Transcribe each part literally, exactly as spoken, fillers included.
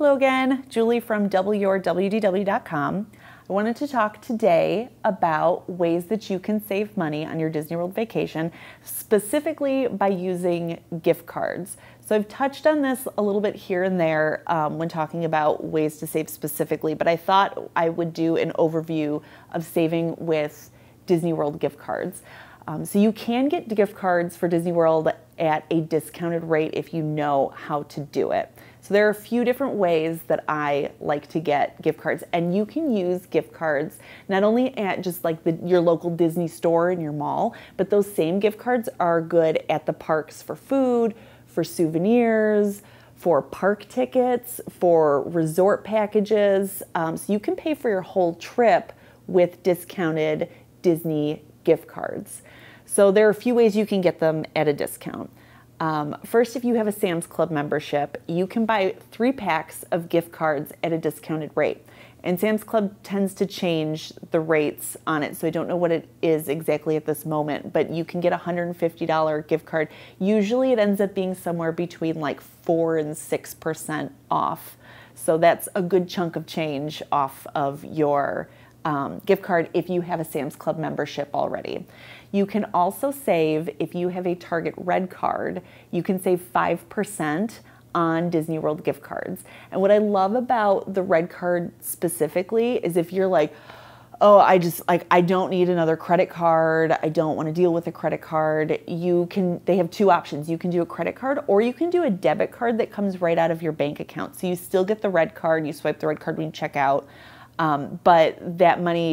Hello again, Julie from double your W D W dot com. I wanted to talk today about ways that you can save money on your Disney World vacation, specifically by using gift cards. So I've touched on this a little bit here and there um, when talking about ways to save specifically, but I thought I would do an overview of saving with Disney World gift cards. Um, so you can get gift cards for Disney World at a discounted rate if you know how to do it. So there are a few different ways that I like to get gift cards, and you can use gift cards not only at just like the, your local Disney store in your mall, but those same gift cards are good at the parks for food, for souvenirs, for park tickets, for resort packages. Um, so you can pay for your whole trip with discounted Disney gift cards. So there are a few ways you can get them at a discount. Um, first, if you have a Sam's Club membership, you can buy three packs of gift cards at a discounted rate. And Sam's Club tends to change the rates on it, so I don't know what it is exactly at this moment, but you can get a one hundred fifty dollar gift card. Usually it ends up being somewhere between like four and six percent off. So that's a good chunk of change off of your Um, gift card if you have a Sam's Club membership already. You can also save, if you have a Target Red Card, you can save five percent on Disney World gift cards. And what I love about the Red Card specifically is if you're like, oh, I just like, I don't need another credit card, I don't want to deal with a credit card, you can, they have two options. You can do a credit card or you can do a debit card that comes right out of your bank account. So you still get the Red Card, you swipe the Red Card when you check out. Um, but that money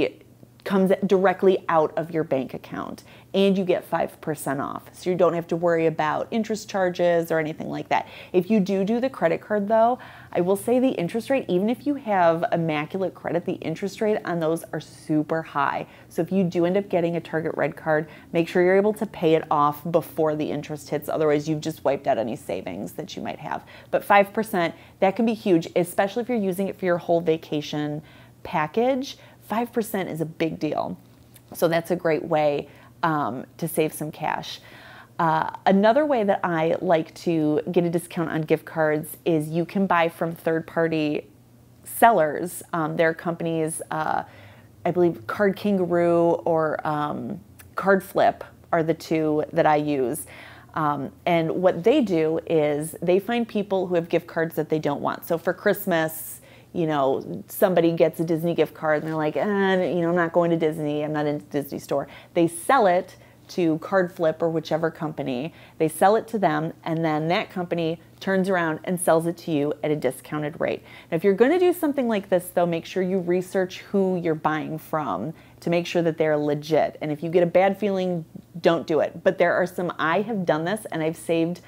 comes directly out of your bank account and you get five percent off. So you don't have to worry about interest charges or anything like that. If you do do the credit card though, I will say the interest rate, even if you have immaculate credit, the interest rate on those are super high. So if you do end up getting a Target Red Card, make sure you're able to pay it off before the interest hits. Otherwise you've just wiped out any savings that you might have. But five percent, that can be huge, especially if you're using it for your whole vacation package. Five percent is a big deal. So that's a great way um, to save some cash. Uh, another way that I like to get a discount on gift cards is you can buy from third-party sellers. Um, there are companies, uh, I believe Card Kangaroo or um, Card Flip are the two that I use. Um, and what they do is they find people who have gift cards that they don't want. So for Christmas, you know, somebody gets a Disney gift card and they're like, eh, you know, I'm not going to Disney, I'm not into the Disney store. They sell it to Card Flip or whichever company. They sell it to them and then that company turns around and sells it to you at a discounted rate. Now, if you're gonna do something like this though, make sure you research who you're buying from to make sure that they're legit. And if you get a bad feeling, don't do it. But there are some, I have done this and I've saved,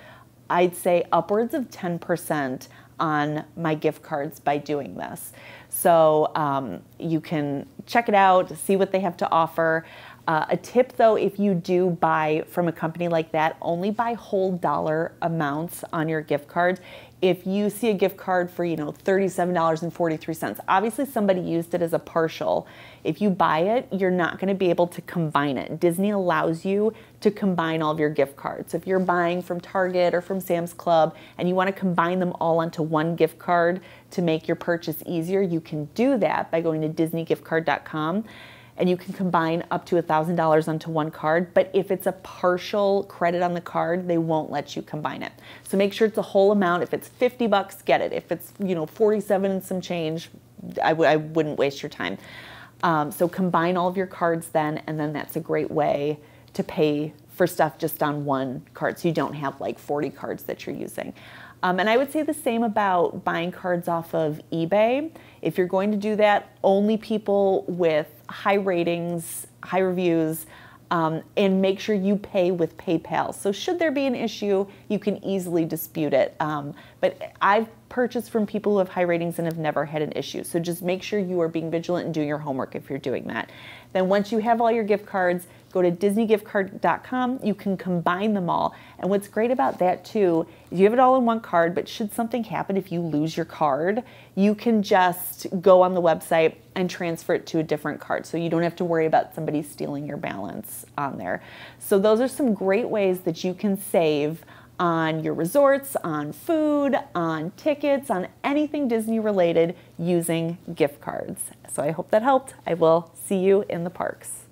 I'd say upwards of ten percent on my gift cards by doing this. So um, you can check it out, see what they have to offer. Uh, a tip though, if you do buy from a company like that, only buy whole dollar amounts on your gift cards. If you see a gift card for, you know, thirty-seven dollars and forty-three cents, obviously somebody used it as a partial. If you buy it, you're not going to be able to combine it. Disney allows you to combine all of your gift cards. So if you're buying from Target or from Sam's Club and you want to combine them all onto one gift card to make your purchase easier, you can do that by going to Disney Gift Card dot com. And you can combine up to one thousand dollars onto one card, but if it's a partial credit on the card, they won't let you combine it. So make sure it's a whole amount. If it's fifty bucks, get it. If it's, you know, forty-seven and some change, I, I wouldn't waste your time. Um, so combine all of your cards then, and then that's a great way to pay for stuff just on one card, so you don't have like forty cards that you're using. Um, and I would say the same about buying cards off of eBay. If you're going to do that, only people with high ratings, high reviews, um, and make sure you pay with PayPal. So should there be an issue, you can easily dispute it. Um, but I've purchased from people who have high ratings and have never had an issue. So just make sure you are being vigilant and doing your homework if you're doing that. Then once you have all your gift cards, go to Disney Gift Card dot com. You can combine them all. And what's great about that too is you have it all in one card, but should something happen if you lose your card, you can just go on the website and transfer it to a different card. So you don't have to worry about somebody stealing your balance on there. So those are some great ways that you can save on your resorts, on food, on tickets, on anything Disney related using gift cards. So I hope that helped. I will see you in the parks.